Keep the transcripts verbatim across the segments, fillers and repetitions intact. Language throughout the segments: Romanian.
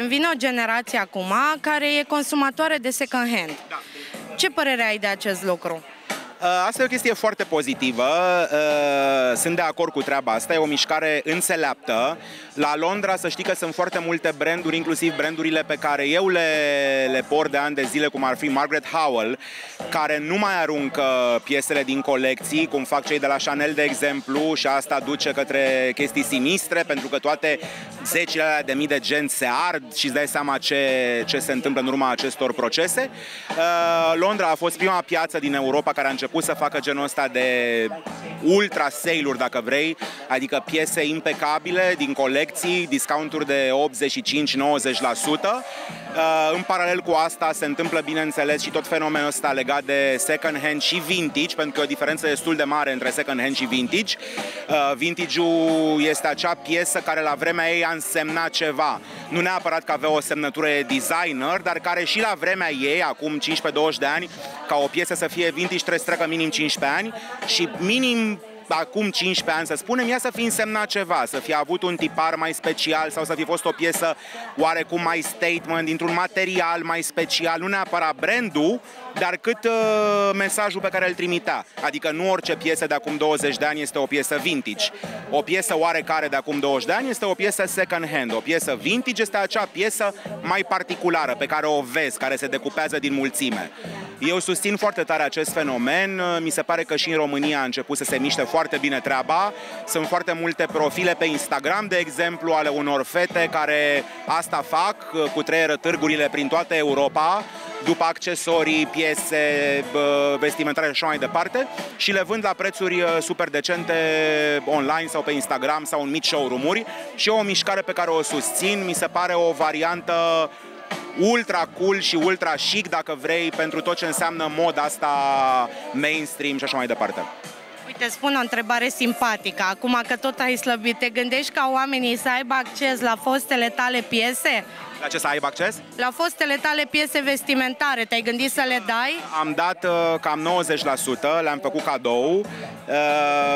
Îmi vine o generație acum care e consumatoare de second hand. Ce părere ai de acest lucru? Asta e o chestie foarte pozitivă, sunt de acord cu treaba asta, e o mișcare înțeleaptă. La Londra să știi că sunt foarte multe branduri, inclusiv brandurile pe care eu le, le port de ani de zile, cum ar fi Margaret Howell, care nu mai aruncă piesele din colecții, cum fac cei de la Chanel, de exemplu, și asta duce către chestii sinistre, pentru că toate zecile alea de mii de gen se ard și îți dai seama ce, ce se întâmplă în urma acestor procese. Londra a fost prima piață din Europa care a început să facă genul ăsta de ultra sale-uri, dacă vrei, adică piese impecabile din colecții, discounturi de optzeci și cinci la nouăzeci la sută. În paralel cu asta se întâmplă, bineînțeles, și tot fenomenul ăsta legat de second hand și vintage, pentru că e o diferență destul de mare între second hand și vintage. Vintage-ul este acea piesă care la vremea ei a însemnat ceva. Nu neapărat că avea o semnătură designer, dar care și la vremea ei, acum cincisprezece douăzeci de ani, ca o piesă să fie vintage trebuie să treacă minim cincisprezece ani și minim acum cincisprezece ani, să spunem, ea să fi însemnat ceva, să fi avut un tipar mai special sau să fi fost o piesă oarecum mai statement, dintr-un material mai special, nu neapărat brandul, dar cât uh, mesajul pe care îl trimitea. Adică nu orice piesă de acum douăzeci de ani este o piesă vintage. O piesă oarecare de acum douăzeci de ani este o piesă second hand. O piesă vintage este acea piesă mai particulară pe care o vezi, care se decupează din mulțime. Eu susțin foarte tare acest fenomen, mi se pare că și în România a început să se miște foarte bine treaba. Sunt foarte multe profile pe Instagram, de exemplu, ale unor fete care asta fac, cu treieră târgurile prin toată Europa, după accesorii, piese, vestimentare și așa mai departe, și le vând la prețuri super decente online sau pe Instagram sau în mici showroom-uri. Și e o mișcare pe care o susțin, mi se pare o variantă ultra cool și ultra chic, dacă vrei, pentru tot ce înseamnă moda asta mainstream și așa mai departe. Uite, spun o întrebare simpatică. Acum că tot ai slăbit, te gândești ca oamenii să aibă acces la fostele tale piese? La ce să aibă acces? La fostele tale piese vestimentare. Te-ai gândit să le dai? Am dat uh, cam nouăzeci la sută, le-am făcut cadou, uh,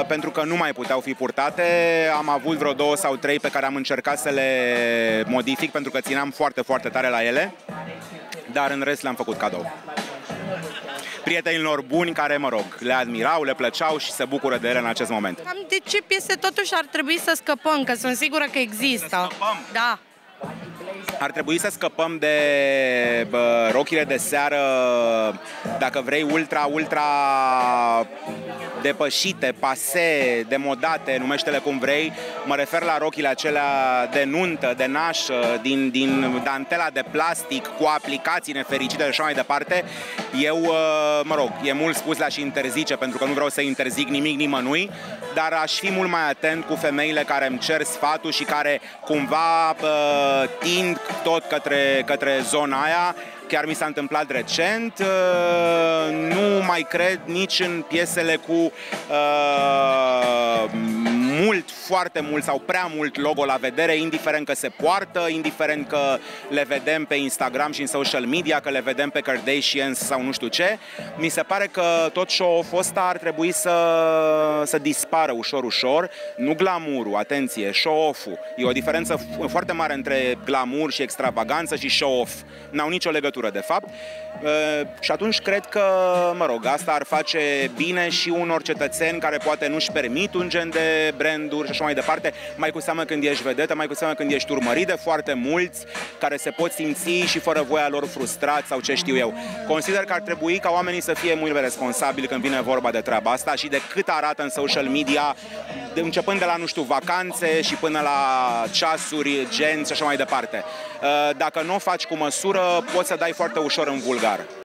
pentru că nu mai puteau fi purtate. Am avut vreo două sau trei pe care am încercat să le modific, pentru că țineam foarte, foarte tare la ele. Dar în rest le-am făcut cadou prietenilor buni care, mă rog, le admirau, le plăceau și se bucură de ele în acest moment. Cam de ce piese totuși ar trebui să scăpăm? Că sunt sigură că există. Să scăpăm? Da. Ar trebui să scăpăm de bă, rochile de seară, dacă vrei, ultra, ultra depășite, pase, demodate, numește-le cum vrei. Mă refer la rochile acelea de nuntă, de nașă, din, din dantela de plastic, cu aplicații nefericite și așa mai departe. Eu, mă rog, e mult spus la și interzice, pentru că nu vreau să interzic nimic nimănui, dar aș fi mult mai atent cu femeile care îmi cer sfatul și care cumva bă, tind tot către, către zona aia. Chiar mi s-a întâmplat recent, nu mai cred nici în piesele cu uh, mult, foarte mult sau prea mult logo la vedere, indiferent că se poartă, indiferent că le vedem pe Instagram și în social media, că le vedem pe Kardashians sau nu știu ce. Mi se pare că tot show-off-ul ăsta ar trebui să, să dispară ușor, ușor. Nu glamourul, atenție, show-off-ul. E o diferență foarte mare între glamour și extravaganță și show-off. N-au nicio legătură, de fapt, e, și atunci cred că, mă rog, asta ar face bine și unor cetățeni care poate nu-și permit un gen de branduri și așa mai departe, mai cu seamă când ești vedetă, mai cu seamă când ești urmărit de foarte mulți, care se pot simți și fără voia lor frustrați sau ce știu eu. Consider că ar trebui ca oamenii să fie mult responsabili când vine vorba de treaba asta și de cât arată în social media, de, începând de la, nu știu, vacanțe și până la ceasuri, genți și așa mai departe. E, dacă nu o faci cu măsură, poți să dai foarte ușor în vulgar.